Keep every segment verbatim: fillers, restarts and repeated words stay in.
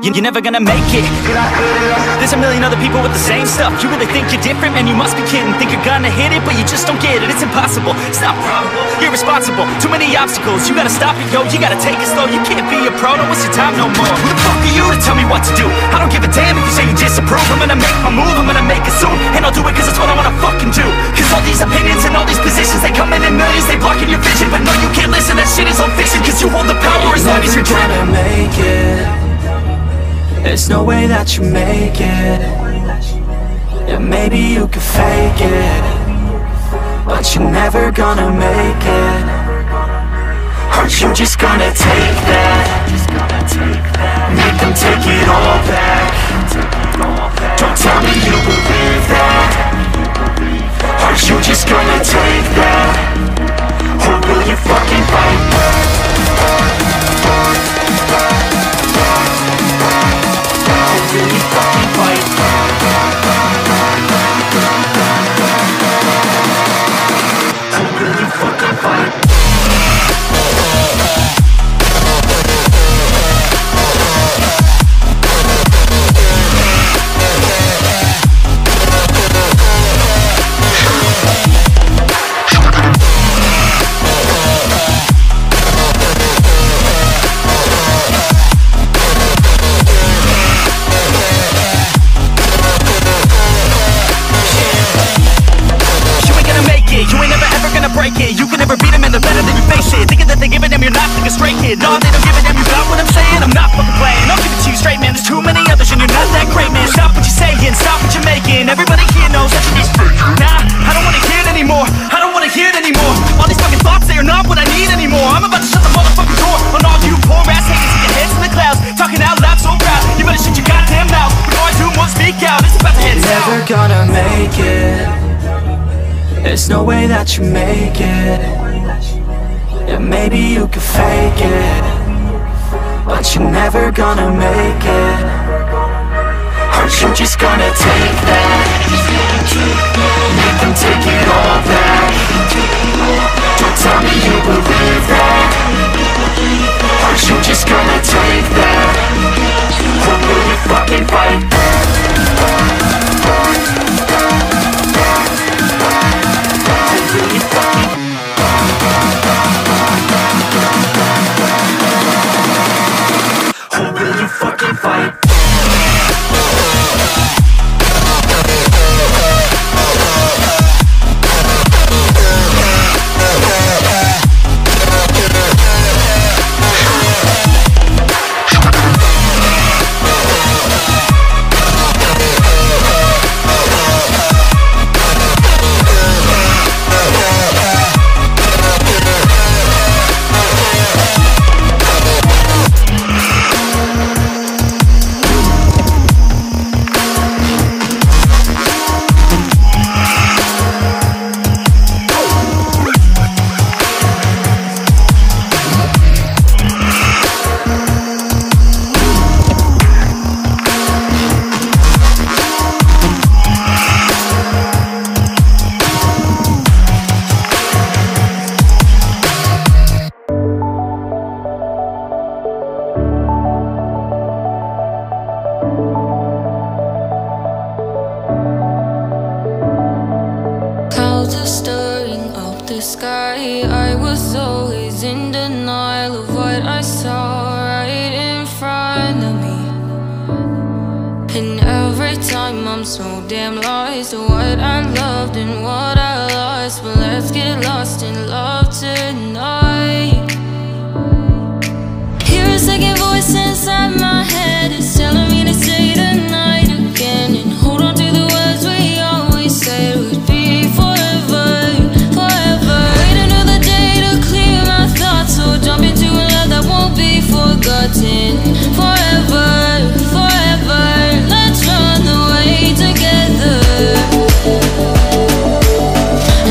You're never gonna make it. There's a million other people with the same stuff. You really think you're different? Man, you must be kidding. Think you're gonna hit it, but you just don't get it. It's impossible, it's not probable, irresponsible. Too many obstacles, you gotta stop it, yo. You gotta take it slow, you can't be a pro. Don't waste your time no more. Who the fuck are you to tell me what to do? I don't give a damn if you say you disapprove. I'm gonna make my move, I'm gonna make it soon. And I'll do it cause it's what I wanna fucking do. Cause all these opinions and all these positions, they come in in millions, they blocking your vision. But no, you can't listen, that shit is all fiction. Cause you hold the power as long as you're dreaming. You're never gonna make it. There's no way that you make it. Yeah, maybe you can fake it, but you're never gonna make it. Aren't you just gonna take that? Make them take it all back. Don't tell me you believe that. Aren't you just gonna take that? Or will you fucking fight back? Really fucking fight. I really fucking fight. No, they don't give a damn, you got what I'm saying? I'm not fucking playing, I'll give it to you straight, man. There's too many others and you're not that great, man. Stop what you're saying, stop what you're making. Everybody here knows that you're just faking. Nah, I don't wanna hear it anymore, I don't wanna hear it anymore. All these fucking thoughts, they are not what I need anymore. I'm about to shut the motherfucking door on all you poor ass haters with your heads in the clouds, talking out loud so proud. You better shut your goddamn mouth before I do more speak out. It's about to head south. Never gonna make it. There's no way that you make it. Yeah, maybe you could fake it, but you're never gonna make it. Aren't you just gonna take that? Make them take it all back. Don't tell me you believe that. Aren't you just gonna take that? Or will you fucking fight back? Or will you fucking fucking fight.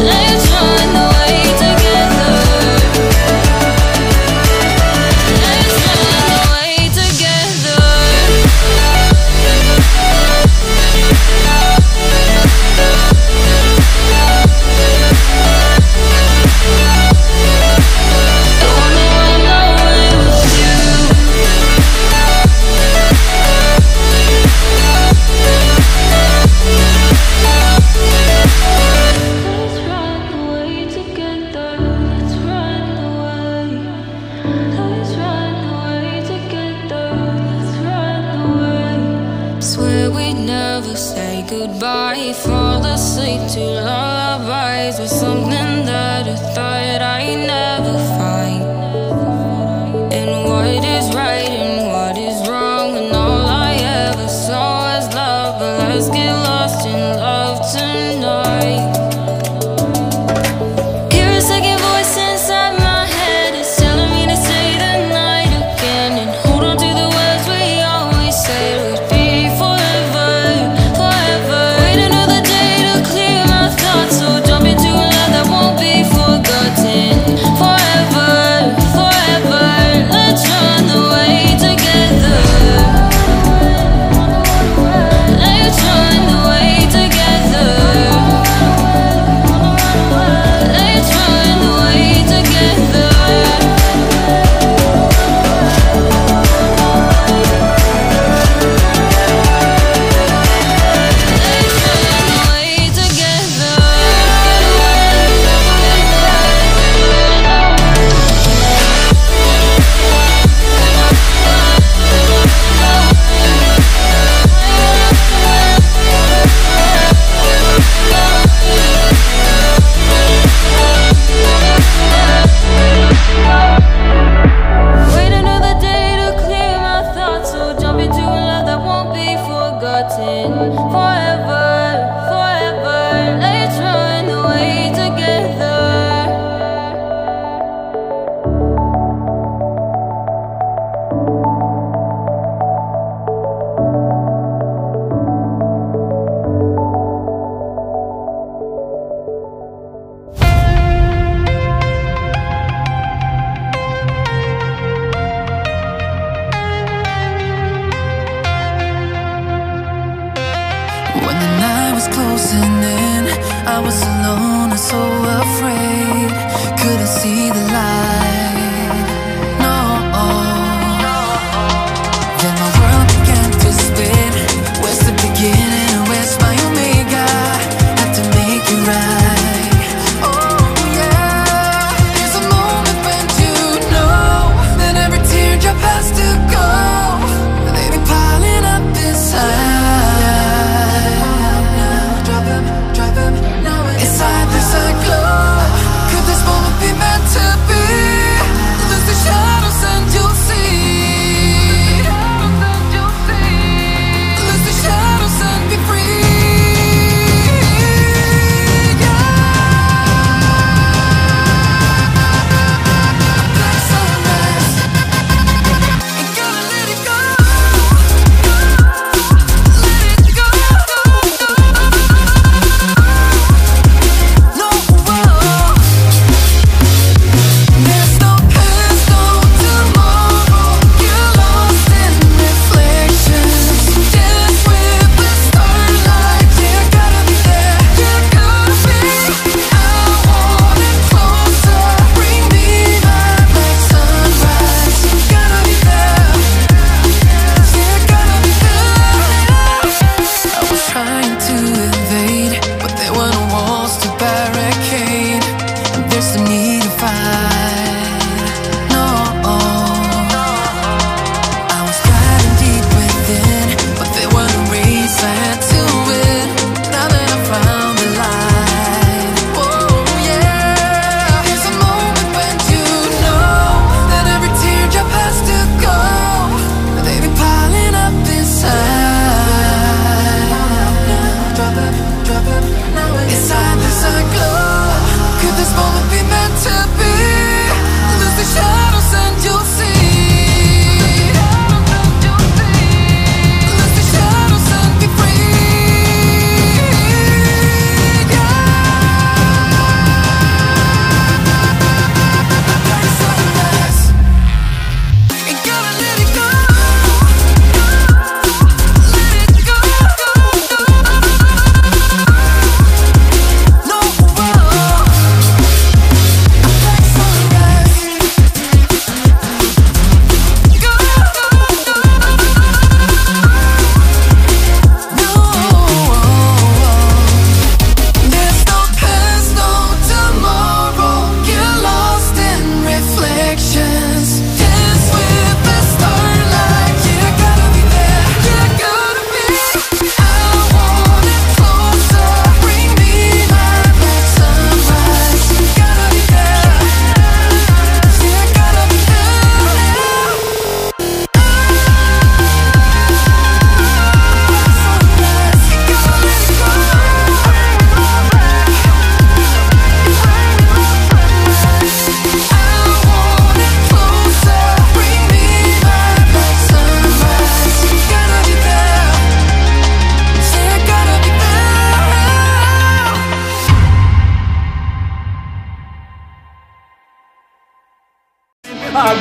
Let's run away together. say goodbye. Fall asleep to lullabies with something that I thought I'd never find. And what is right and what is wrong, and all I ever saw was love. But let's get lost in love tonight. No.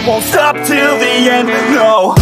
won't stop till the end, no.